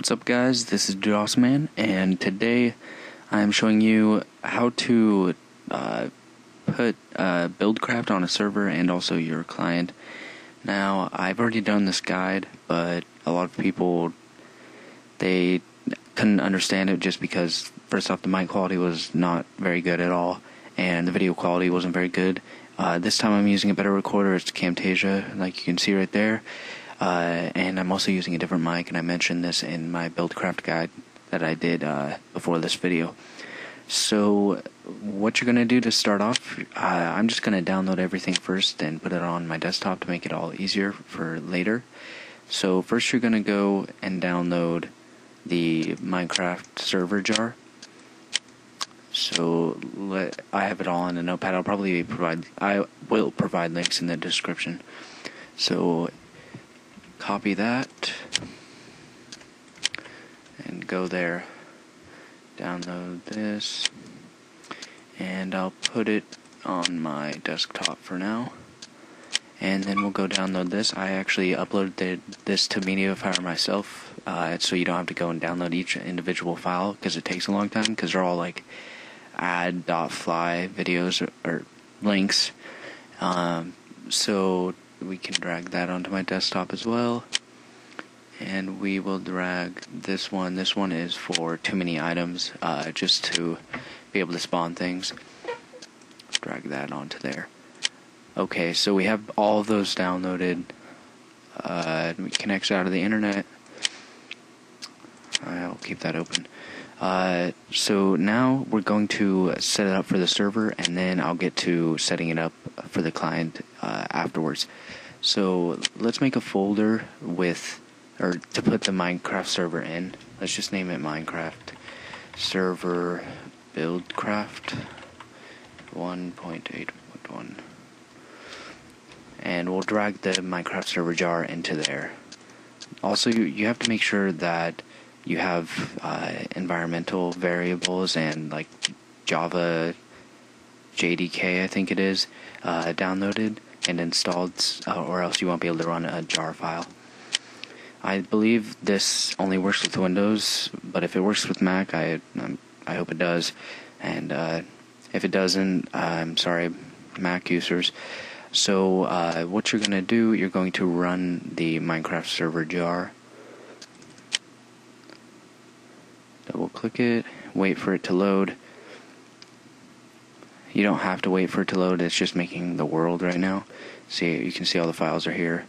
What's up guys, this is Drossman, and today I'm showing you how to put Buildcraft on a server and also your client. Now, I've already done this guide, but a lot of people, they couldn't understand it just because, first off, the mic quality was not very good at all, and the video quality wasn't very good. This time I'm using a better recorder. It's Camtasia, like you can see right there. And I'm also using a different mic, and I mentioned this in my Buildcraft guide that I did before this video. So what you're going to do to start off, I'm just going to download everything first and put it on my desktop to make it all easier for later. So first you're going to go and download the Minecraft server jar. So I have it all in a notepad. I will provide links in the description. So copy that and go there, download this, and I'll put it on my desktop for now, and then we'll go download this. I actually uploaded this to MediaFire myself, so you don't have to go and download each individual file because it takes a long time, because they're all like ad.fly videos or links. So we can drag that onto my desktop as well, and we will drag this one. This one is for TooManyItems, just to be able to spawn things. Drag that onto there. Okay, so we have all of those downloaded. It connects out of the internet. I'll keep that open. So now we're going to set it up for the server, and then I'll get to setting it up for the client afterwards. So let's make a folder with, or to put the Minecraft server in. Let's just name it Minecraft Server Buildcraft 1.8.1, and we'll drag the Minecraft server jar into there. Also, you have to make sure that you have environmental variables and like Java JDK, I think it is, downloaded and installed, or else you won't be able to run a jar file. I believe this only works with Windows, but if it works with Mac, I hope it does. And if it doesn't, I'm sorry, Mac users. So what you're going to do, you're going to run the Minecraft server jar. Double click it, wait for it to load. You don't have to wait for it to load, it's just making the world right now. See, you can see all the files are here,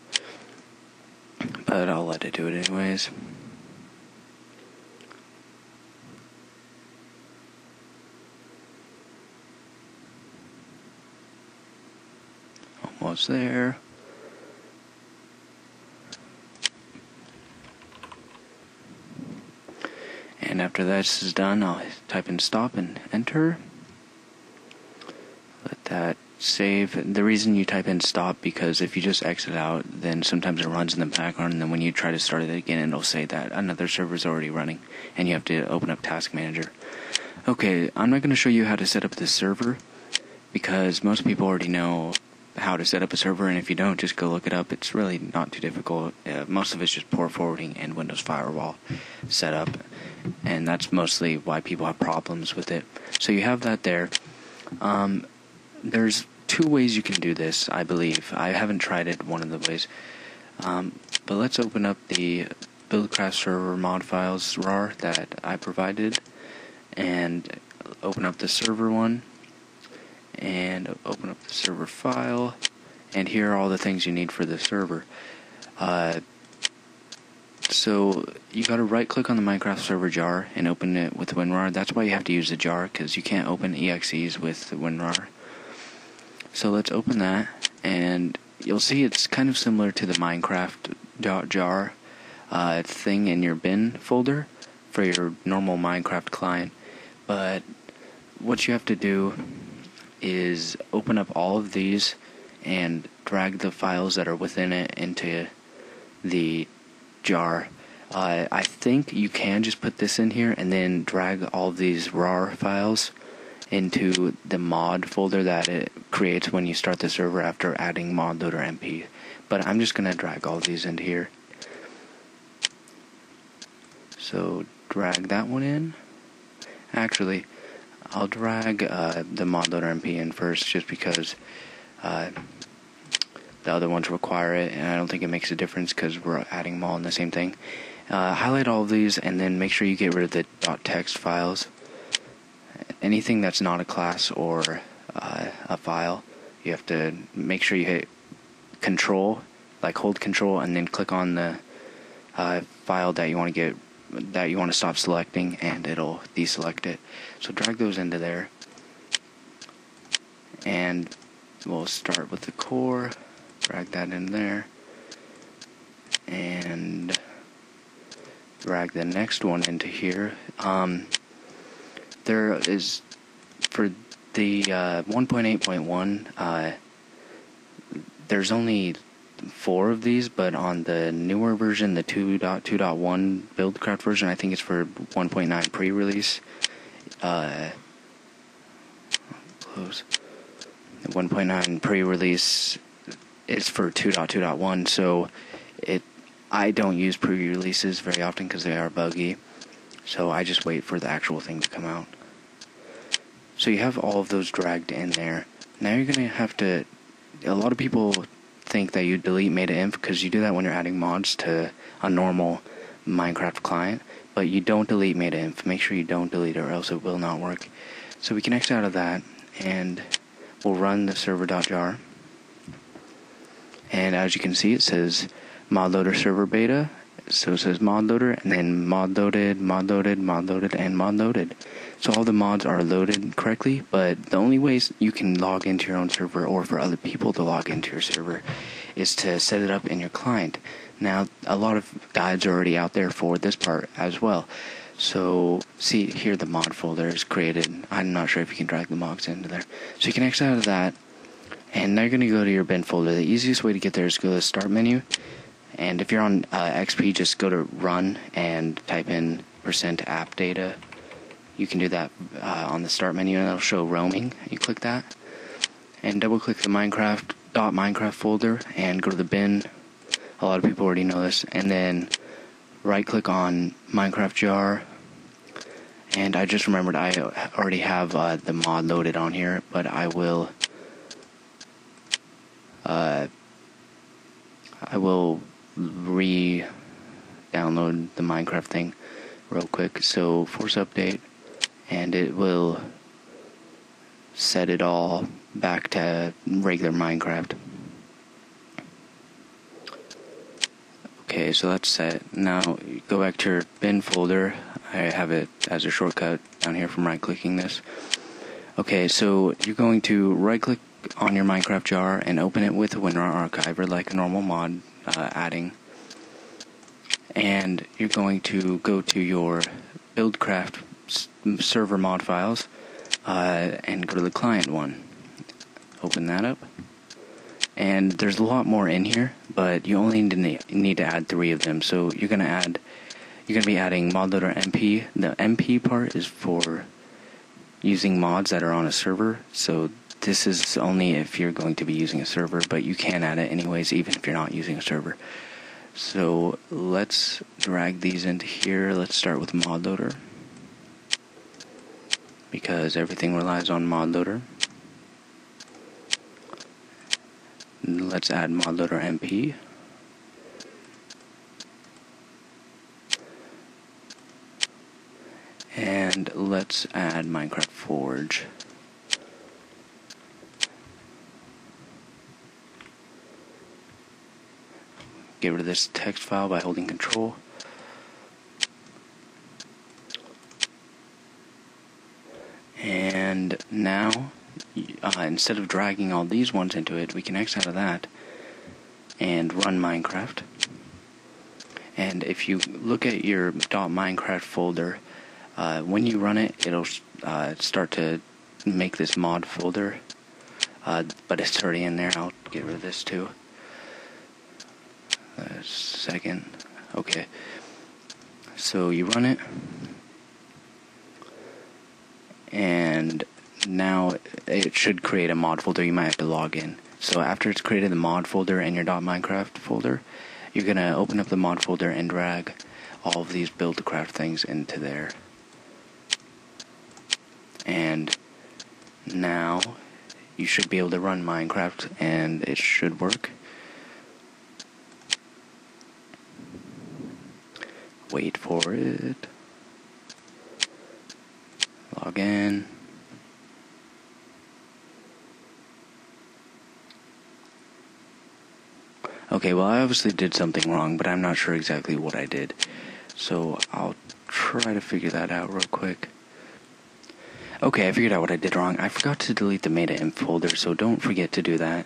but I'll let it do it anyways. Almost there. And after this is done, I'll type in stop and enter. Let that save. The reason you type in stop, because if you just exit out, then sometimes it runs in the background, and then when you try to start it again, it'll say that another server is already running, and you have to open up Task Manager. Okay, I'm not going to show you how to set up this server, because most people already know how to set up a server, and if you don't, just go look it up. It's really not too difficult. Most of it's just port forwarding and Windows Firewall setup, and that's mostly why people have problems with it. So you have that there. There's two ways you can do this, I believe. I haven't tried it one of the ways. But let's open up the Buildcraft server mod files RAR that I provided, and open up the server one, and open up the server file, and here are all the things you need for the server. So you gotta right click on the Minecraft server jar and open it with WinRAR. That's why you have to use the jar, because you can't open EXEs with WinRAR. So let's open that, and you'll see it's kind of similar to the Minecraft jar thing in your bin folder for your normal Minecraft client, but what you have to do is open up all of these and drag the files that are within it into the jar. I think you can just put this in here and then drag all of these RAR files into the mod folder that it creates when you start the server after adding Modloader MP. But I'm just going to drag all of these into here. So drag that one in. Actually, I'll drag the Modloader MP in first, just because the other ones require it, and I don't think it makes a difference because we're adding them all in the same thing. Highlight all of these, and then make sure you get rid of the .text files. Anything that's not a class or a file, you have to make sure you hit Control, like hold Control, and then click on the file that you want to get, that you want to stop selecting, and it'll deselect it. So drag those into there, and we'll start with the core. Drag that in there, and drag the next one into here. There is, for the 1.8.1, there's only 4 of these, but on the newer version, the 2.2.1 Buildcraft version, I think it's for 1.9 pre-release, 1.9 pre-release is for 2.2.1, so I don't use pre-releases very often because they are buggy, so I just wait for the actual thing to come out. So you have all of those dragged in there. Now you're going to have to, a lot of people think that you delete META-INF because you do that when you're adding mods to a normal Minecraft client, but you don't delete META-INF. Make sure you don't delete it, or else it will not work. So we can exit out of that, and we'll run the server.jar, and as you can see, it says Modloader server beta. So it says Modloader, and then modloaded, modloaded, modloaded, and modloaded. So all the mods are loaded correctly, but the only ways you can log into your own server, or for other people to log into your server, is to set it up in your client. Now, a lot of guides are already out there for this part as well. So see here, the mod folder is created. I'm not sure if you can drag the mods into there. So you can exit out of that, and now you're going to go to your bin folder. The easiest way to get there is go to the start menu. And if you're on XP, just go to run and type in %appdata. You can do that on the start menu, and it'll show roaming. You click that, and double click the Minecraft folder, and go to the bin. A lot of people already know this. And then right click on Minecraft jar. And I just remembered I already have the mod loaded on here, but I will re-download the Minecraft thing real quick. So force update, and it will set it all back to regular Minecraft. Okay, so that's set. Now go back to your bin folder. I have it as a shortcut down here from right clicking this. Okay, so you're going to right click on your Minecraft jar and open it with a WinRAR archiver like a normal mod adding, and you're going to go to your Buildcraft server mod files and go to the client one. Open that up, and there's a lot more in here, but you only need to add 3 of them. So you're gonna add, you're gonna be adding Modloader MP. The MP part is for using mods that are on a server. So this is only if you're going to be using a server, but you can add it anyways, even if you're not using a server. So let's drag these into here. Let's start with Modloader, because everything relies on Modloader. Let's add Modloader MP. And let's add Minecraft Forge. Get rid of this text file by holding Control. And now, instead of dragging all these ones into it, we can exit out of that and run Minecraft. And if you look at your .minecraft folder, when you run it, it'll start to make this mod folder, but it's already in there. I'll get rid of this too. A second. Okay, so you run it, and now it should create a mod folder. You might have to log in. So after it's created the mod folder in your .minecraft folder, you're gonna open up the mod folder and drag all of these Buildcraft things into there. And now you should be able to run Minecraft and it should work. Wait for it. Log in. Okay, well, I obviously did something wrong, but I'm not sure exactly what I did. So I'll try to figure that out real quick. Okay, I figured out what I did wrong. I forgot to delete the META-INF folder, so don't forget to do that.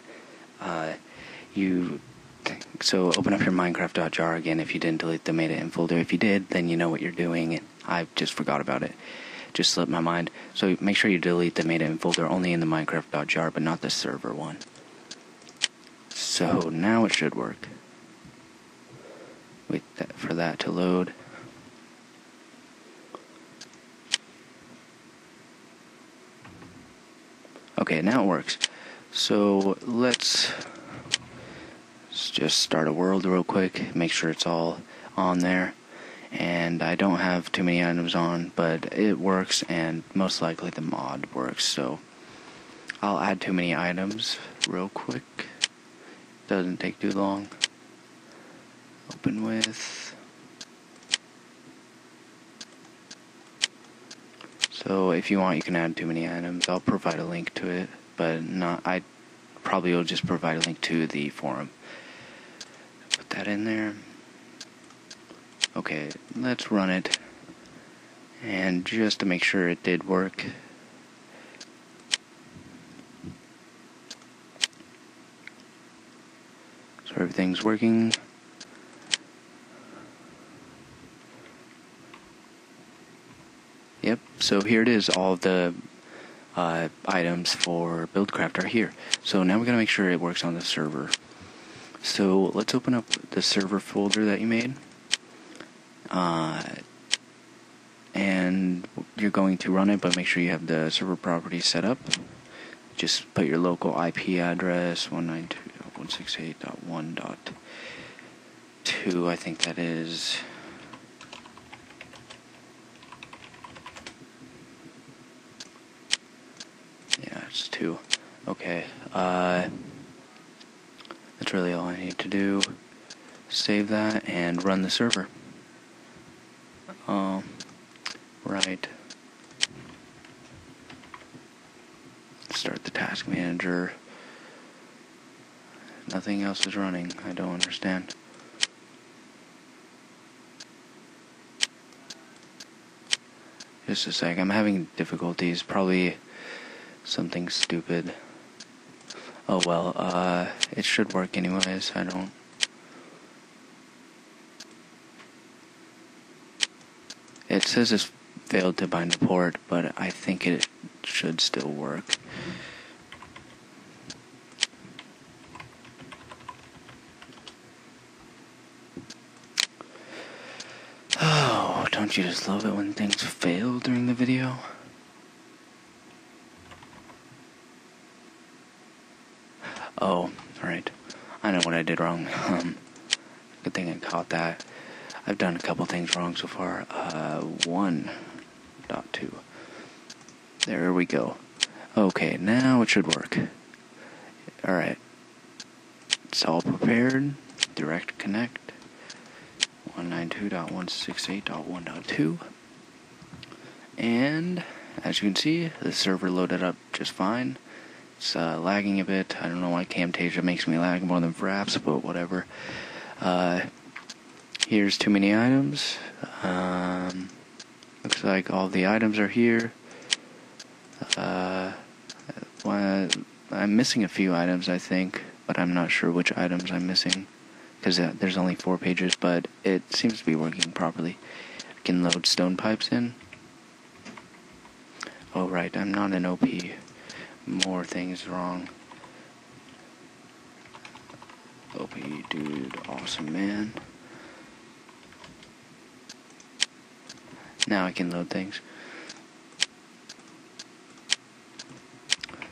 So open up your Minecraft.jar again if you didn't delete the META-INF folder. If you did, then you know what you're doing. I just forgot about it. Just slipped my mind. So make sure you delete the META-INF folder only in the Minecraft.jar, but not the server one. So now it should work. Wait for that to load. Okay, now it works. So let's just start a world real quick, make sure it's all on there. And I don't have too many items on, but it works, and most likely the mod works. So I'll add too many items real quick. Doesn't take too long. Open with. So if you want, you can add too many items. I'll provide a link to it, but I probably will just provide a link to the forum. Put that in there. Okay, let's run it. And just to make sure it did work. So everything's working. Yep, so here it is. All the items for Buildcraft are here. So now we're going to make sure it works on the server. So let's open up the server folder that you made. And you're going to run it, but make sure you have the server properties set up. Just put your local IP address, 192.168.1.2, I think that is. Two. Okay, that's really all I need to do. Save that and run the server. Right. Start the task manager. Nothing else is running. I don't understand. Just a sec. I'm having difficulties. Probably something stupid. Oh well, it should work anyways. It says it's failed to bind the port, but I think it should still work. Oh, don't you just love it when things fail during the video? Oh, alright. I know what I did wrong. Good thing I caught that. I've done a couple things wrong so far. 1.2. There we go. Okay, now it should work. Alright. It's all prepared. Direct connect. 192.168.1.2. And as you can see, the server loaded up just fine. It's lagging a bit. I don't know why Camtasia makes me lag more than Fraps, but whatever. Here's too many items. Looks like all the items are here. I'm missing a few items, I think, but I'm not sure which items I'm missing because there's only 4 pages, but it seems to be working properly. I can load stone pipes in. Oh, right, I'm not an OP. More things wrong. OP dude, awesome man. Now I can load things.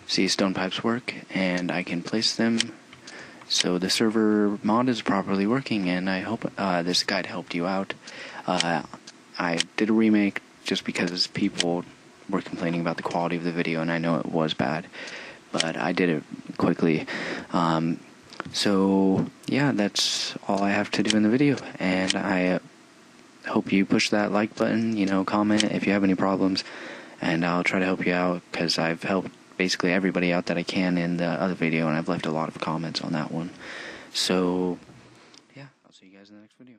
See, stone pipes work, and I can place them. So the server mod is properly working, and I hope this guide helped you out. I did a remake just because people were complaining about the quality of the video, and I know it was bad, but I did it quickly. So yeah, that's all I have to do in the video, and I hope you push that like button, you know, comment if you have any problems, and I'll try to help you out, because I've helped basically everybody out that I can in the other video, and I've left a lot of comments on that one. So yeah, I'll see you guys in the next video.